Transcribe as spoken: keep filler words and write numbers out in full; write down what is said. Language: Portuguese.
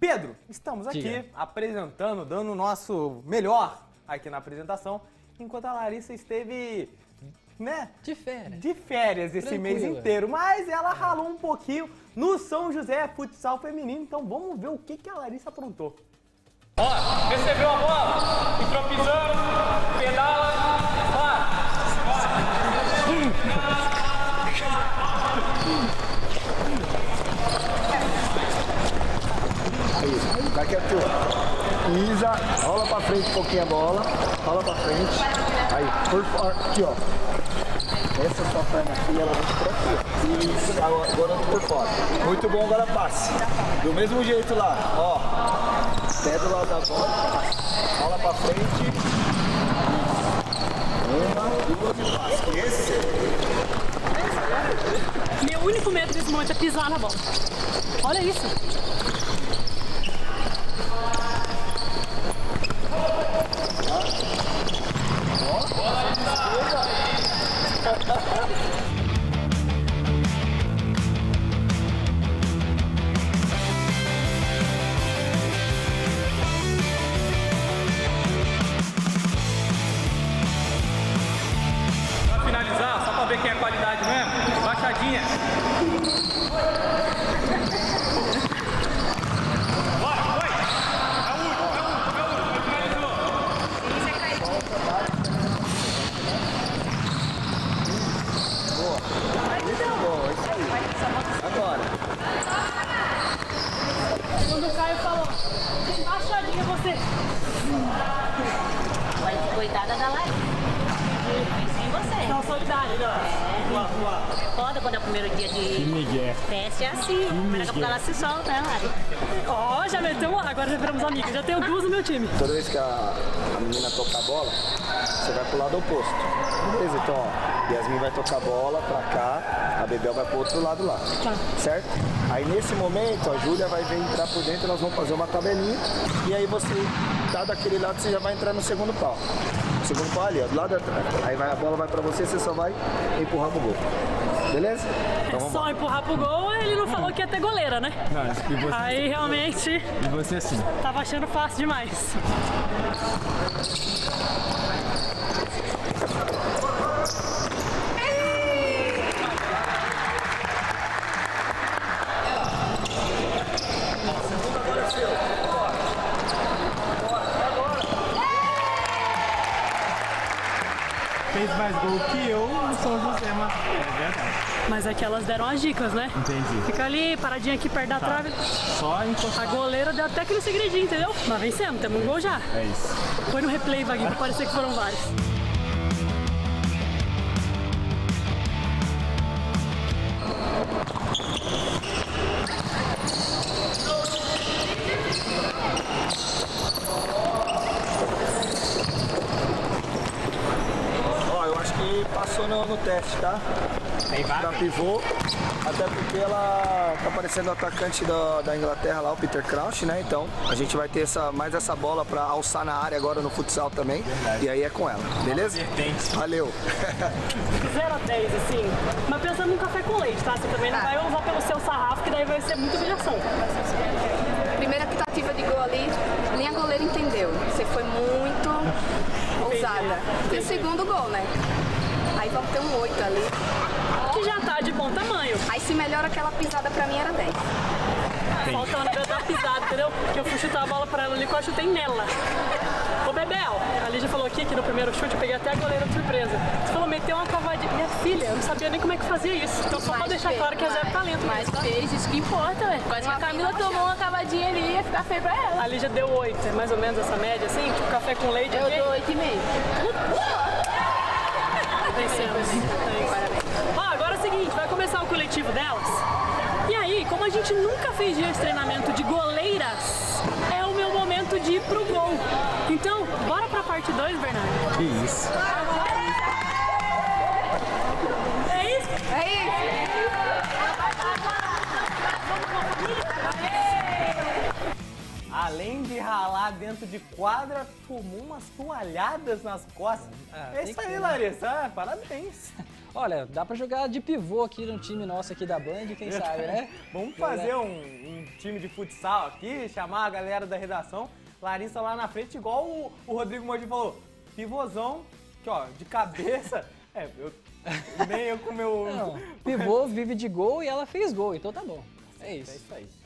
Pedro, estamos aqui Diga. apresentando, dando o nosso melhor aqui na apresentação, enquanto a Larissa esteve, né? De férias. De férias esse Tranquila. mês inteiro, mas ela ralou um pouquinho no São José Futsal Feminino, então vamos ver o que, que a Larissa aprontou. Ó, recebeu a bola, entrou pisando, pedala, para, aí, daqui a pouco, Isa, rola pra frente um pouquinho a bola, rola pra frente, aí, por fora, aqui ó, essa sua perna aqui, ela vem pra aqui, isso, agora por fora, muito bom, agora passe, do mesmo jeito lá, ó, pé do lado da bola, bola pra frente, uma, duas e passa. Esse meu único medo desse monte é pisar na bola. Olha isso. Teste é assim, mas daqui a pouco ela se solta, né, Lari? Ó, oh, já meteu uma, agora já viramos amigos, já tenho duas no meu time. Toda vez que a, a menina toca a bola, você vai pro lado oposto. Beleza, então, ó, Yasmin vai tocar a bola pra cá, a Bebel vai pro outro lado lá, tá. certo? Aí nesse momento, ó, a Júlia vai vir entrar por dentro, nós vamos fazer uma tabelinha, e aí você, tá daquele lado, você já vai entrar no segundo pau. O segundo pau ali, ó, do lado atrás. Aí vai, a bola vai pra você, você só vai empurrar pro gol. Beleza? Então, vamos. Só empurrar pro gol, ele não falou que ia ter goleira, né? Não, isso que você... Aí realmente... E você sim. Tava achando fácil demais. Fez mais gol que eu no São José, mas é verdade. Mas é que elas deram as dicas, né? Entendi. Fica ali, paradinha aqui perto da tá. trave. Só encostar. A goleira deu até aquele segredinho, entendeu? Mas vencemos, temos um gol já. É isso. Foi no replay, Vaguinho, pra parecer que foram vários. No, no teste, tá? Da pivô, até porque ela tá parecendo o atacante da, da Inglaterra lá, o Peter Crouch, né? Então a gente vai ter essa, mais essa bola pra alçar na área agora no futsal também. Verdade. E aí é com ela, beleza? Valeu! zero a dez, assim, mas pensando num café com leite, tá? Você também não ah. vai usar pelo seu sarrafo, que daí vai ser muita humilhação. Primeira tentativa de gol ali, nem a goleira entendeu. Você foi muito ousada. E o segundo gol, né? Aí vamos ter um oito ali. Que já tá de bom tamanho. Aí se melhora aquela pisada pra mim era dez. Faltando pra eu dar pisada, entendeu? Porque eu fui chutar a bola pra ela ali, que eu chutei nela. Ô Bebel, a Lígia falou aqui que no primeiro chute eu peguei até a goleira de surpresa. Você falou, meteu uma cavadinha. Minha filha, eu não sabia nem como é que fazia isso. Então só mas pra deixar fez, claro que é zero talento. Mas mesmo, tá? fez, isso que importa, ué. Quase que a Camila tomou uma cavadinha ali e ia ficar feio pra ela. A Lígia deu oito, é mais ou menos essa média, assim? Tipo café com leite. Eu dou oito e meio. Ó, agora é o seguinte, vai começar o coletivo delas. E aí, como a gente nunca fez dia de treinamento de goleiras, é o meu momento de ir pro gol. Então, bora pra parte dois, Bernardo? Que isso? É isso? É isso? Além de ralar dentro de quadra, tomou umas toalhadas nas costas. Ah, é isso aí, Larissa. Ah, parabéns. Olha, dá pra jogar de pivô aqui no time nosso aqui da Band, quem sabe, né? Vamos fazer um, um time de futsal aqui, chamar a galera da redação, Larissa lá na frente, igual o, o Rodrigo Mordinho falou, pivôzão, que ó, de cabeça, é, eu, nem eu com o meu... Não, pivô vive de gol e ela fez gol, então tá bom, é isso. É isso aí.